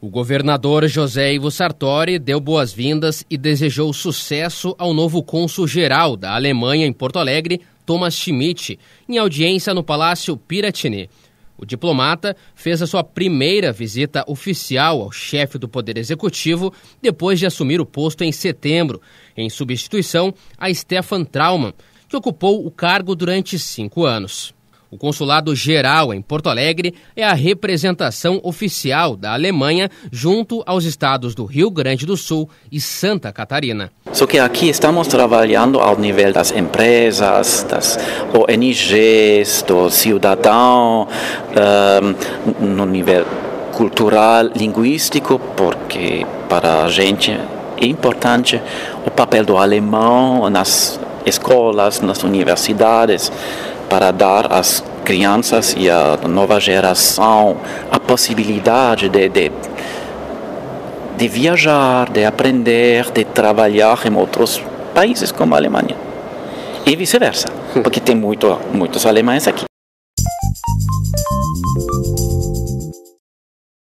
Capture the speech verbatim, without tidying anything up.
O governador José Ivo Sartori deu boas-vindas e desejou sucesso ao novo cônsul geral da Alemanha em Porto Alegre, Thomas Schmidt, em audiência no Palácio Piratini. O diplomata fez a sua primeira visita oficial ao chefe do Poder Executivo depois de assumir o posto em setembro, em substituição a Stefan Traumann, que ocupou o cargo durante cinco anos. O Consulado Geral em Porto Alegre é a representação oficial da Alemanha junto aos estados do Rio Grande do Sul e Santa Catarina. Só que aqui estamos trabalhando ao nível das empresas, das O N Gs, do cidadão, um, no nível cultural, linguístico, porque para a gente é importante o papel do alemão nas escolas, nas universidades, para dar às crianças e à nova geração a possibilidade de, de, de viajar, de aprender, de trabalhar em outros países como a Alemanha. E vice-versa, porque tem muito, muitos alemães aqui.